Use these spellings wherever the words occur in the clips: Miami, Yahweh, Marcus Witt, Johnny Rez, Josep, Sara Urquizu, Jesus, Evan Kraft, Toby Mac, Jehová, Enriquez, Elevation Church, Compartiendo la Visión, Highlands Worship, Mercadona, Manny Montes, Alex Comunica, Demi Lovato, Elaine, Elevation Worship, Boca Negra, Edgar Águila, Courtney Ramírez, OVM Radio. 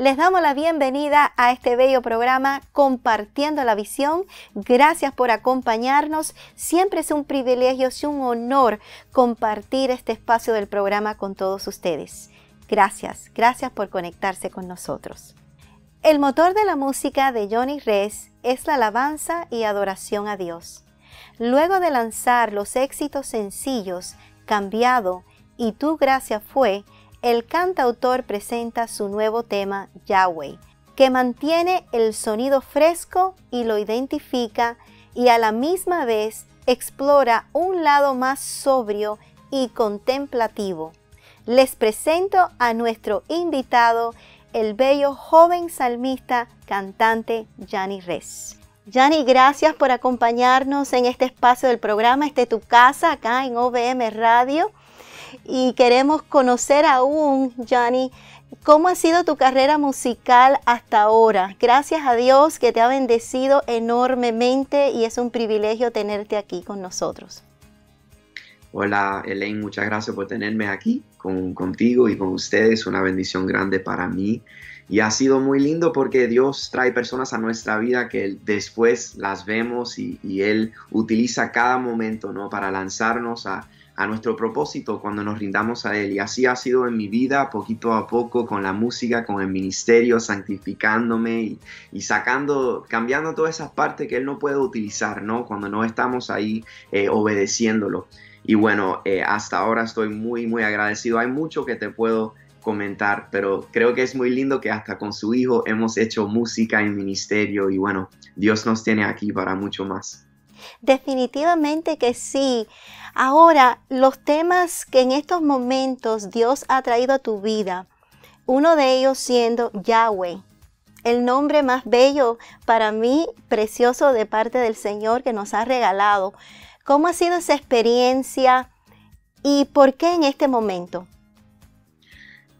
Les damos la bienvenida a este bello programa Compartiendo la Visión. Gracias por acompañarnos. Siempre es un privilegio, es un honor compartir este espacio del programa con todos ustedes. Gracias, gracias por conectarse con nosotros. El motor de la música de Johnny Rez es la alabanza y adoración a Dios. Luego de lanzar los éxitos sencillos, Cambiado y Tu Gracia Fue, el cantautor presenta su nuevo tema, Yahweh, que mantiene el sonido fresco y lo identifica, y a la misma vez explora un lado más sobrio y contemplativo. Les presento a nuestro invitado, el bello joven salmista, cantante Johnny Rez. Johnny, gracias por acompañarnos en este espacio del programa, tu casa, acá en OVM Radio. Y queremos conocer aún, Johnny, cómo ha sido tu carrera musical hasta ahora. Gracias a Dios que te ha bendecido enormemente y es un privilegio tenerte aquí con nosotros. Hola, Elaine, muchas gracias por tenerme aquí contigo y con ustedes. Una bendición grande para mí. Y ha sido muy lindo porque Dios trae personas a nuestra vida que después las vemos y Él utiliza cada momento, ¿no?, para lanzarnos a nuestro propósito cuando nos rindamos a Él. Y así ha sido en mi vida, poquito a poco, con la música, con el ministerio, santificándome y sacando, cambiando todas esas partes que Él no puede utilizar, ¿no?, cuando no estamos ahí obedeciéndolo. Y bueno, hasta ahora estoy muy agradecido. Hay mucho que te puedo comentar, pero creo que es muy lindo que hasta con su hijo hemos hecho música y ministerio. Y bueno, Dios nos tiene aquí para mucho más. Definitivamente que sí. Ahora, los temas que en estos momentos Dios ha traído a tu vida, uno de ellos siendo Yahweh, el nombre más bello para mí, precioso de parte del Señor que nos ha regalado. ¿Cómo ha sido esa experiencia y por qué en este momento?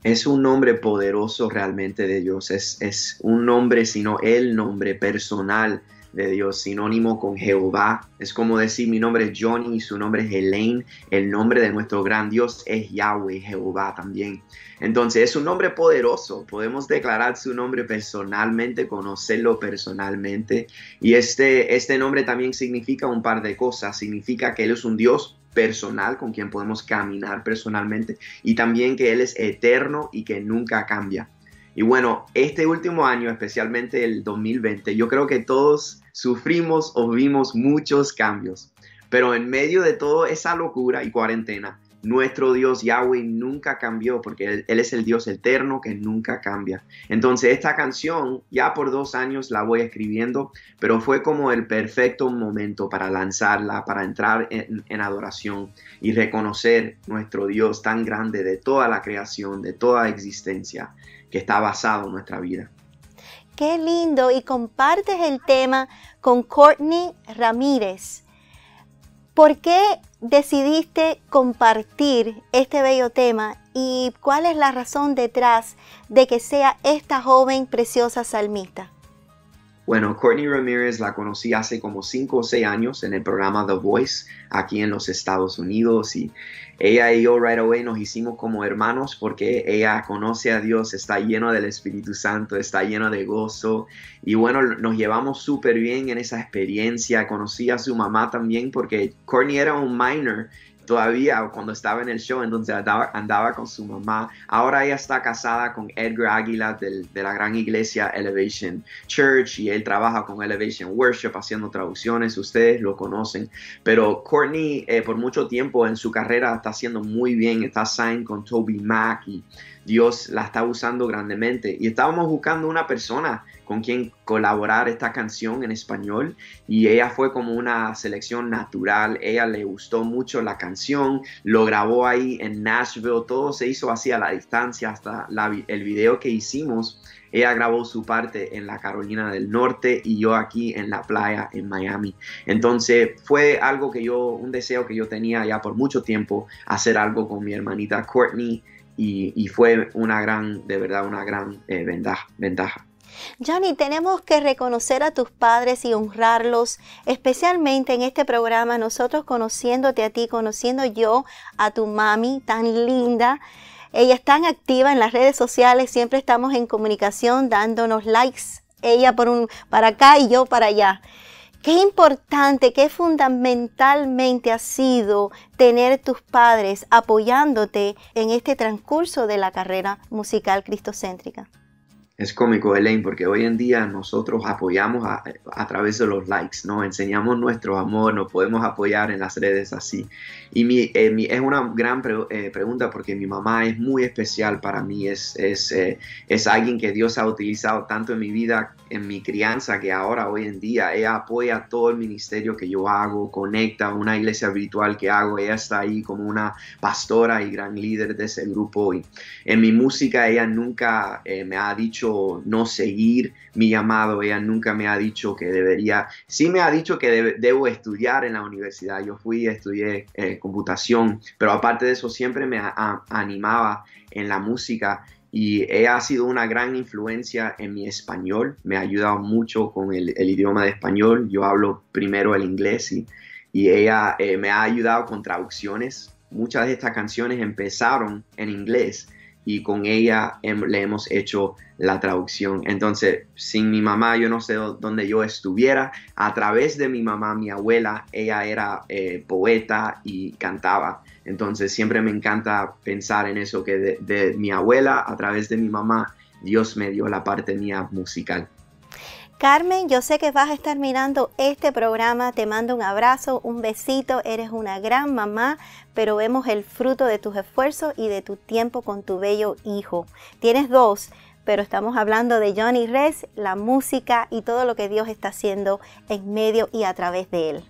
Es un nombre poderoso realmente de Dios. Es un nombre, sino el nombre personal de Dios, sinónimo con Jehová. Es como decir, mi nombre es Johnny y su nombre es Elaine. El nombre de nuestro gran Dios es Yahweh, Jehová también. Entonces es un nombre poderoso. Podemos declarar su nombre personalmente, conocerlo personalmente. Y este nombre también significa un par de cosas. Significa que Él es un Dios personal con quien podemos caminar personalmente, y también que Él es eterno y que nunca cambia. Y bueno, este último año, especialmente el 2020, yo creo que todos sufrimos o vimos muchos cambios. Pero en medio de toda esa locura y cuarentena, nuestro Dios Yahweh nunca cambió, porque Él es el Dios eterno que nunca cambia. Entonces esta canción, ya por 2 años la voy escribiendo, pero fue como el perfecto momento para lanzarla, para entrar en adoración y reconocer nuestro Dios tan grande de toda la creación, de toda existencia, que está basado en nuestra vida. ¡Qué lindo! Y compartes el tema con Courtney Ramírez. ¿Por qué decidiste compartir este bello tema y cuál es la razón detrás de que sea esta joven preciosa salmista? Bueno, Courtney Ramírez la conocí hace como 5 o 6 años en el programa The Voice aquí en los Estados Unidos, y ella y yo right away nos hicimos como hermanos porque ella conoce a Dios, está lleno del Espíritu Santo, está lleno de gozo, y bueno, nos llevamos súper bien en esa experiencia. Conocí a su mamá también porque Courtney era un minor todavía cuando estaba en el show, entonces andaba con su mamá. Ahora ella está casada con Edgar Águila de la gran iglesia Elevation Church, y él trabaja con Elevation Worship haciendo traducciones, ustedes lo conocen. Pero Courtney por mucho tiempo en su carrera está haciendo muy bien, está signed con Toby Mac y Dios la está usando grandemente. Y estábamos buscando una persona con quien colaborar esta canción en español, y ella fue como una selección natural. Ella le gustó mucho la canción, lo grabó ahí en Nashville, todo se hizo así a la distancia. Hasta el video que hicimos, ella grabó su parte en la Carolina del Norte y yo aquí en la playa en Miami. Entonces fue algo que un deseo que yo tenía ya por mucho tiempo, hacer algo con mi hermanita Courtney, y fue de verdad una gran ventaja. Johnny, tenemos que reconocer a tus padres y honrarlos, especialmente en este programa, nosotros conociéndote a ti, conociendo yo a tu mami tan linda. Ella es tan activa en las redes sociales, siempre estamos en comunicación, dándonos likes, ella para acá y yo para allá. Qué importante, qué fundamentalmente ha sido tener tus padres apoyándote en este transcurso de la carrera musical cristocéntrica. Es cómico, Elaine, porque hoy en día nosotros apoyamos a través de los likes, ¿no? Enseñamos nuestro amor, nos podemos apoyar en las redes así. Y es una gran pregunta porque mi mamá es muy especial para mí. Es alguien que Dios ha utilizado tanto en mi vida, en mi crianza, que ahora, hoy en día, ella apoya todo el ministerio que yo hago, conecta una iglesia virtual que hago. Ella está ahí como una pastora y gran líder de ese grupo. Y en mi música, ella nunca me ha dicho no seguir mi llamado, ella nunca me ha dicho que debería, sí me ha dicho que debo estudiar en la universidad. Yo fui y estudié computación, pero aparte de eso siempre me animaba en la música. Y ella ha sido una gran influencia en mi español, me ha ayudado mucho con el idioma de español. Yo hablo primero el inglés y ella me ha ayudado con traducciones. Muchas de estas canciones empezaron en inglés y con ella le hemos hecho la traducción. Entonces, sin mi mamá yo no sé dónde yo estuviera. A través de mi mamá, mi abuela, ella era poeta y cantaba. Entonces, siempre me encanta pensar en eso, que de mi abuela, a través de mi mamá, Dios me dio la parte mía musical. Carmen, yo sé que vas a estar mirando este programa. Te mando un abrazo, un besito. Eres una gran mamá, pero vemos el fruto de tus esfuerzos y de tu tiempo con tu bello hijo. Tienes dos, pero estamos hablando de Johnny Rez, la música y todo lo que Dios está haciendo en medio y a través de él.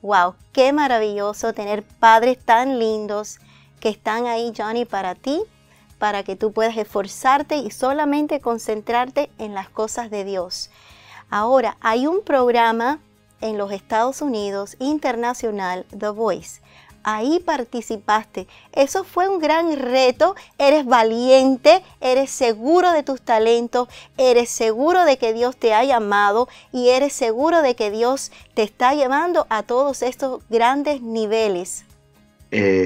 ¡Wow! ¡Qué maravilloso tener padres tan lindos que están ahí, Johnny, para ti, para que tú puedas esforzarte y solamente concentrarte en las cosas de Dios! Ahora, hay un programa en los Estados Unidos internacional, The Voice. Ahí participaste. Eso fue un gran reto. Eres valiente, eres seguro de tus talentos, eres seguro de que Dios te ha llamado y eres seguro de que Dios te está llevando a todos estos grandes niveles.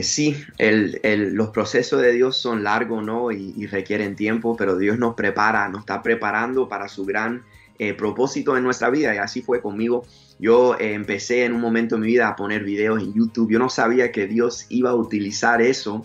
Sí, los procesos de Dios son largos, ¿no? Y requieren tiempo, pero Dios nos prepara, nos está preparando para su gran propósito en nuestra vida, y así fue conmigo. Yo empecé en un momento de mi vida a poner videos en YouTube. Yo no sabía que Dios iba a utilizar eso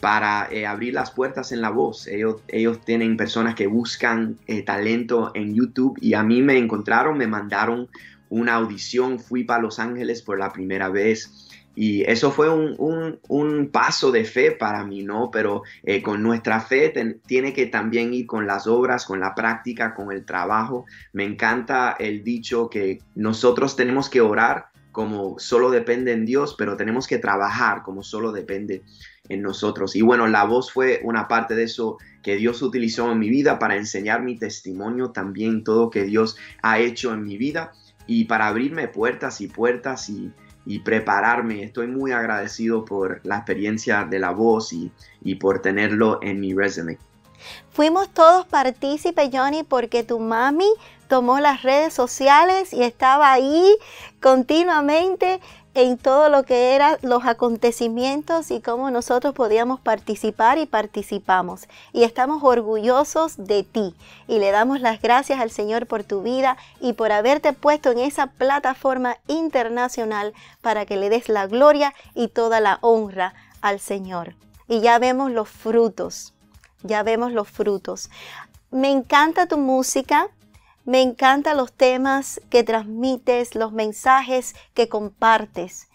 para abrir las puertas en la voz. Ellos tienen personas que buscan talento en YouTube, y a mí me encontraron, me mandaron una audición. Fui para Los Ángeles por la primera vez. Y eso fue un paso de fe para mí, ¿no? Pero con nuestra fe tiene que también ir con las obras, con la práctica, con el trabajo. Me encanta el dicho que nosotros tenemos que orar como solo depende en Dios, pero tenemos que trabajar como solo depende en nosotros. Y bueno, la voz fue una parte de eso que Dios utilizó en mi vida para enseñar mi testimonio también, todo que Dios ha hecho en mi vida y para abrirme puertas y puertas y prepararme. Estoy muy agradecido por la experiencia de la voz y por tenerlo en mi resumen. Fuimos todos partícipes, Johnny, porque tu mami tomó las redes sociales y estaba ahí continuamente en todo lo que eran los acontecimientos y cómo nosotros podíamos participar, y participamos. Y estamos orgullosos de ti y le damos las gracias al Señor por tu vida y por haberte puesto en esa plataforma internacional para que le des la gloria y toda la honra al Señor. Y ya vemos los frutos, ya vemos los frutos. Me encanta tu música. Me encantan los temas que transmites, los mensajes que compartes.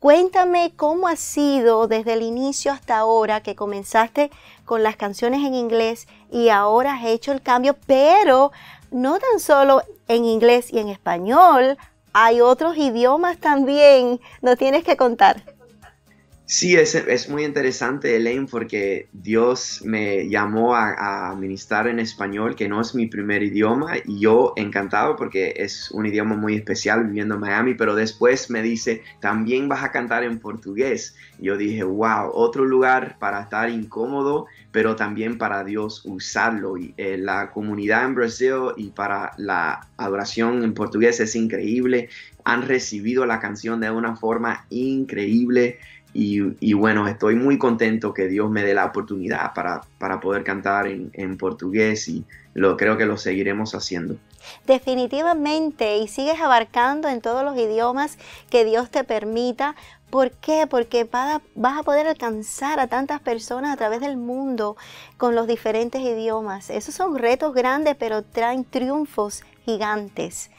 Cuéntame cómo ha sido desde el inicio hasta ahora, que comenzaste con las canciones en inglés y ahora has hecho el cambio, pero no tan solo en inglés y en español, hay otros idiomas también. Nos tienes que contar. Sí, es muy interesante, Elaine, porque Dios me llamó a ministrar en español, que no es mi primer idioma, y yo encantado porque es un idioma muy especial viviendo en Miami, pero después me dice, también vas a cantar en portugués. Yo dije, wow, otro lugar para estar incómodo, pero también para Dios usarlo. Y la comunidad en Brasil y para la adoración en portugués es increíble. han recibido la canción de una forma increíble. Y bueno, estoy muy contento que Dios me dé la oportunidad para poder cantar en portugués, y creo que lo seguiremos haciendo. Definitivamente, y sigues abarcando en todos los idiomas que Dios te permita. ¿Por qué? Porque vas a poder alcanzar a tantas personas a través del mundo con los diferentes idiomas. Esos son retos grandes, pero traen triunfos gigantes.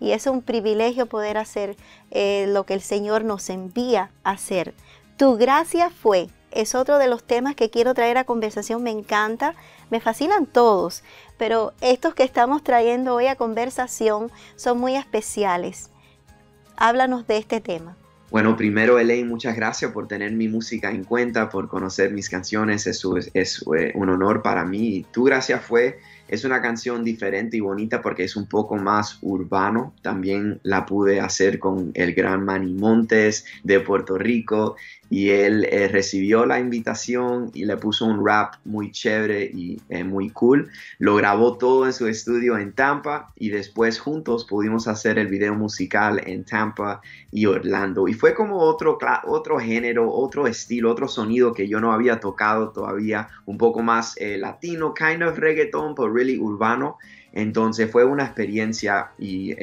Y es un privilegio poder hacer lo que el Señor nos envía a hacer. Tu gracia fue, es otro de los temas que quiero traer a conversación. Me encanta, me fascinan todos, pero estos que estamos trayendo hoy a conversación son muy especiales. Háblanos de este tema. Bueno, primero, Elaine, muchas gracias por tener mi música en cuenta, por conocer mis canciones. Eso es un honor para mí. Tu gracia fue, es una canción diferente y bonita porque es un poco más urbano. También la pude hacer con el gran Manny Montes de Puerto Rico, y él recibió la invitación y le puso un rap muy chévere y muy cool. Lo grabó todo en su estudio en Tampa, y después juntos pudimos hacer el video musical en Tampa y Orlando. Y fue como otro género, otro estilo, otro sonido que yo no había tocado todavía, un poco más latino, kind of reggaeton, pero really urbano. Entonces fue una experiencia y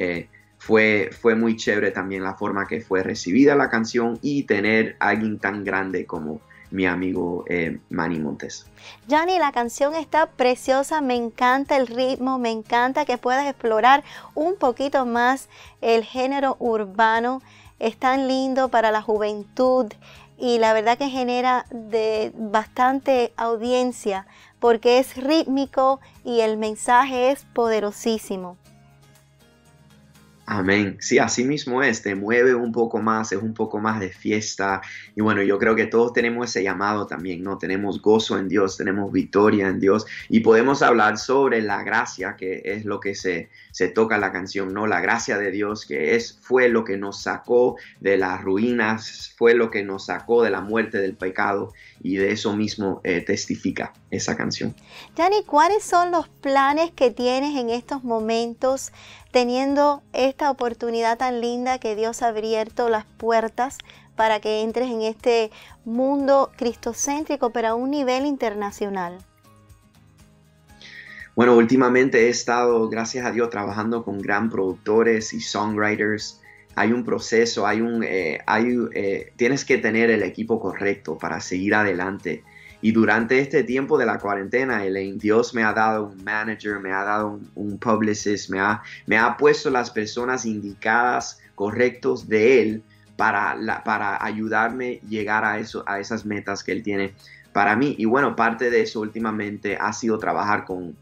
fue muy chévere también la forma que fue recibida la canción, y tener a alguien tan grande como mi amigo Manny Montes. Johnny, la canción está preciosa, me encanta el ritmo, me encanta que puedas explorar un poquito más el género urbano. Es tan lindo para la juventud y la verdad que genera bastante audiencia porque es rítmico y el mensaje es poderosísimo. Amén. Sí, así mismo es, te mueve un poco más, es un poco más de fiesta. Y bueno, yo creo que todos tenemos ese llamado también, ¿no? Tenemos gozo en Dios, tenemos victoria en Dios, y podemos hablar sobre la gracia, que es lo que se toca en la canción, ¿no? La gracia de Dios, que fue lo que nos sacó de las ruinas, fue lo que nos sacó de la muerte, del pecado, y de eso mismo testifica esa canción. Johnny, ¿cuáles son los planes que tienes en estos momentos, teniendo esta oportunidad tan linda que Dios ha abierto las puertas para que entres en este mundo cristocéntrico, pero a un nivel internacional? Bueno, últimamente he estado, gracias a Dios, trabajando con gran productores y songwriters. Hay un proceso, tienes que tener el equipo correcto para seguir adelante. Y durante este tiempo de la cuarentena, Elaine, Dios me ha dado un manager, me ha dado un publicist, me ha puesto las personas indicadas, correctos de él, para ayudarme a llegar a esas metas que él tiene para mí. Y bueno, parte de eso últimamente ha sido trabajar con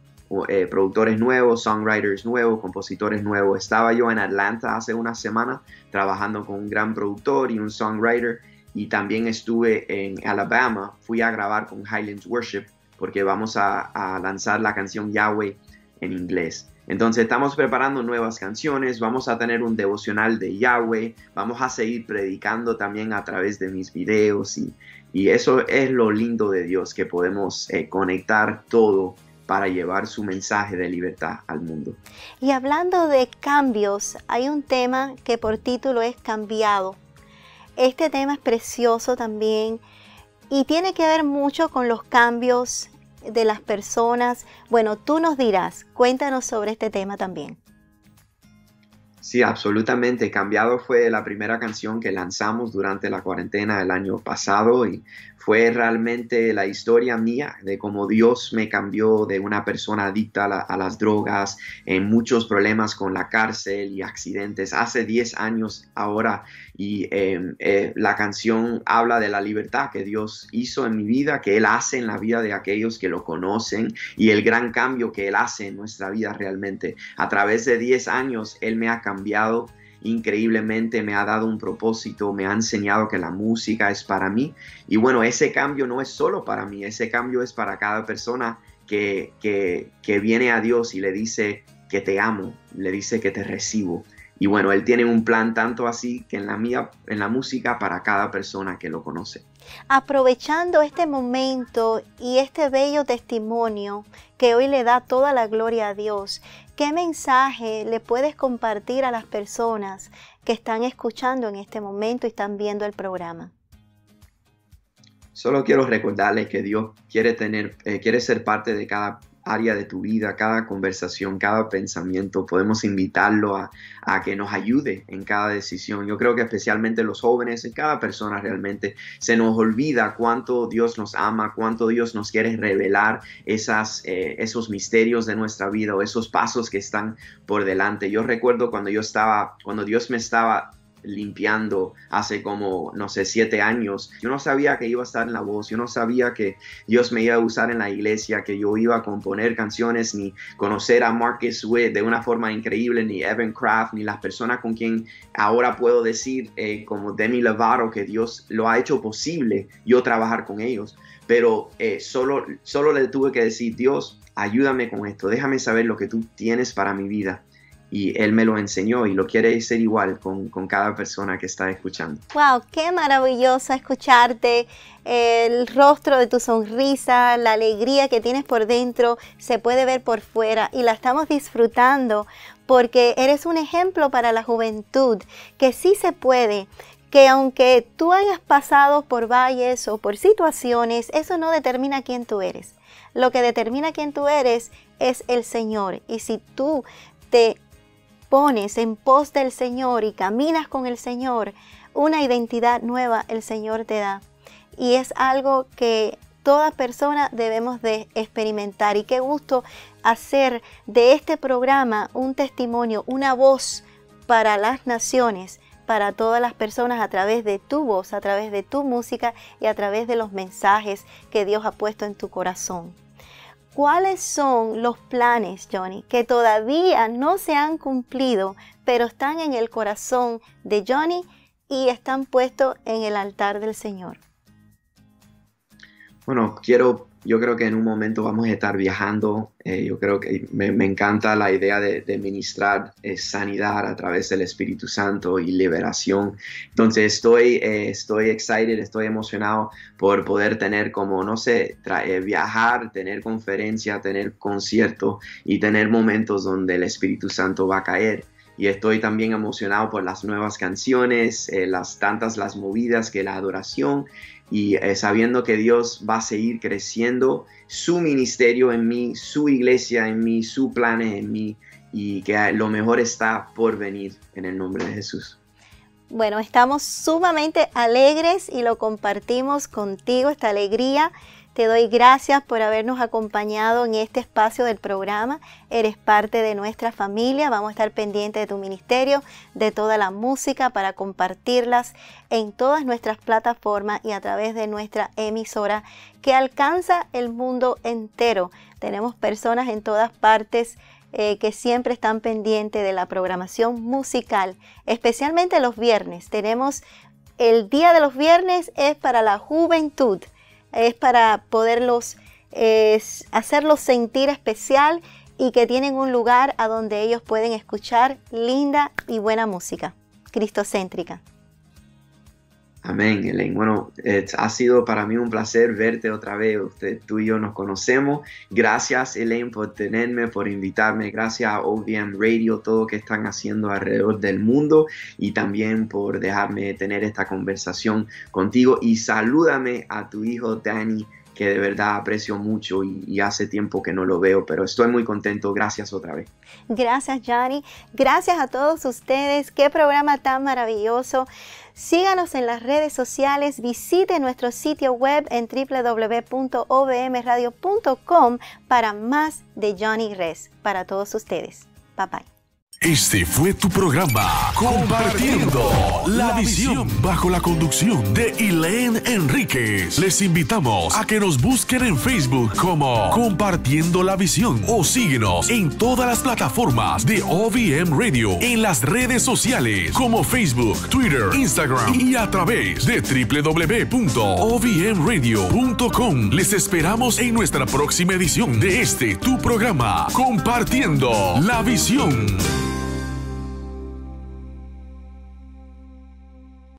productores nuevos, songwriters nuevos, compositores nuevos. Estaba yo en Atlanta hace una semana trabajando con un gran productor y un songwriter. Y también estuve en Alabama, fui a grabar con Highlands Worship porque vamos a lanzar la canción Yahweh en inglés. Entonces estamos preparando nuevas canciones, vamos a tener un devocional de Yahweh, vamos a seguir predicando también a través de mis videos. Y eso es lo lindo de Dios, que podemos conectar todo para llevar su mensaje de libertad al mundo. Y hablando de cambios, hay un tema que por título es Cambiado. Este tema es precioso también y tiene que ver mucho con los cambios de las personas. Bueno, tú nos dirás, cuéntanos sobre este tema también. Sí, absolutamente. Cambiado fue la primera canción que lanzamos durante la cuarentena el año pasado, y fue realmente la historia mía de cómo Dios me cambió de una persona adicta a las drogas, en muchos problemas con la cárcel y accidentes, hace 10 años ahora. Y la canción habla de la libertad que Dios hizo en mi vida, que Él hace en la vida de aquellos que lo conocen, y el gran cambio que Él hace en nuestra vida realmente. A través de 10 años Él me ha cambiado increíblemente, me ha dado un propósito, me ha enseñado que la música es para mí. Y bueno, ese cambio no es solo para mí, ese cambio es para cada persona que viene a Dios y le dice que te amo, le dice que te recibo. Y bueno, Él tiene un plan tanto así que en la música, para cada persona que lo conoce. Aprovechando este momento y este bello testimonio que hoy le da toda la gloria a Dios, ¿Qué mensaje le puedes compartir a las personas que están escuchando en este momento y están viendo el programa? Solo quiero recordarles que Dios quiere ser parte de cada área de tu vida, cada conversación, cada pensamiento. Podemos invitarlo a que nos ayude en cada decisión. Yo creo que especialmente los jóvenes, en cada persona realmente, se nos olvida cuánto Dios nos ama, cuánto Dios nos quiere revelar esos misterios de nuestra vida o esos pasos que están por delante. Yo recuerdo cuando Dios me estaba limpiando hace como, no sé, 7 años. Yo no sabía que iba a estar en la voz, yo no sabía que Dios me iba a usar en la iglesia, que yo iba a componer canciones, ni conocer a Marcus Witt de una forma increíble, ni Evan Kraft, ni las personas con quien ahora puedo decir, como Demi Lovato, que Dios lo ha hecho posible yo trabajar con ellos. Pero solo le tuve que decir, Dios, ayúdame con esto, déjame saber lo que tú tienes para mi vida. Y Él me lo enseñó y lo quiere ser igual con cada persona que está escuchando. ¡Wow! ¡Qué maravilloso escucharte! El rostro de tu sonrisa, la alegría que tienes por dentro, se puede ver por fuera y la estamos disfrutando porque eres un ejemplo para la juventud, que sí se puede. Que aunque tú hayas pasado por valles o por situaciones, eso no determina quién tú eres. Lo que determina quién tú eres es el Señor. Y si tú te pones en pos del Señor y caminas con el Señor, una identidad nueva el Señor te da. Y es algo que toda persona debemos de experimentar. Y qué gusto hacer de este programa un testimonio, una voz para las naciones, para todas las personas, a través de tu voz, a través de tu música y a través de los mensajes que Dios ha puesto en tu corazón. ¿Cuáles son los planes, Johnny, que todavía no se han cumplido, pero están en el corazón de Johnny y están puestos en el altar del Señor? Bueno, yo creo que en un momento vamos a estar viajando. Yo creo que me encanta la idea de ministrar sanidad a través del Espíritu Santo y liberación. Entonces estoy excited, estoy emocionado por poder tener como, no sé, viajar, tener conferencia, tener concierto y tener momentos donde el Espíritu Santo va a caer. Y estoy también emocionado por las nuevas canciones, las movidas que la adoración. Y sabiendo que Dios va a seguir creciendo su ministerio en mí, su iglesia en mí, su plan en mí, y que lo mejor está por venir en el nombre de Jesús. Bueno, estamos sumamente alegres y lo compartimos contigo, esta alegría. Te doy gracias por habernos acompañado en este espacio del programa. Eres parte de nuestra familia. Vamos a estar pendientes de tu ministerio, de toda la música, para compartirlas en todas nuestras plataformas y a través de nuestra emisora que alcanza el mundo entero. Tenemos personas en todas partes que siempre están pendientes de la programación musical, especialmente los viernes. Tenemos el día de los viernes, es para la juventud. Es para poderlos hacerlos sentir especial y que tienen un lugar a donde ellos pueden escuchar linda y buena música cristocéntrica. Amén, Elaine. Bueno, ha sido para mí un placer verte otra vez. Tú y yo nos conocemos. Gracias, Elaine, por tenerme, por invitarme. Gracias a OVM Radio, todo lo que están haciendo alrededor del mundo. Y también por dejarme tener esta conversación contigo. Y salúdame a tu hijo, Danny, que de verdad aprecio mucho y hace tiempo que no lo veo, pero estoy muy contento. Gracias otra vez. Gracias, Johnny. Gracias a todos ustedes. Qué programa tan maravilloso. Síganos en las redes sociales. Visite nuestro sitio web en www.ovmradio.com para más de Johnny Rez. Para todos ustedes. Bye, bye. Este fue tu programa Compartiendo la Visión, bajo la conducción de Elaine Enríquez. Les invitamos a que nos busquen en Facebook como Compartiendo la Visión o síguenos en todas las plataformas de OVM Radio, en las redes sociales como Facebook, Twitter, Instagram y a través de www.ovmradio.com. Les esperamos en nuestra próxima edición de este tu programa Compartiendo la Visión.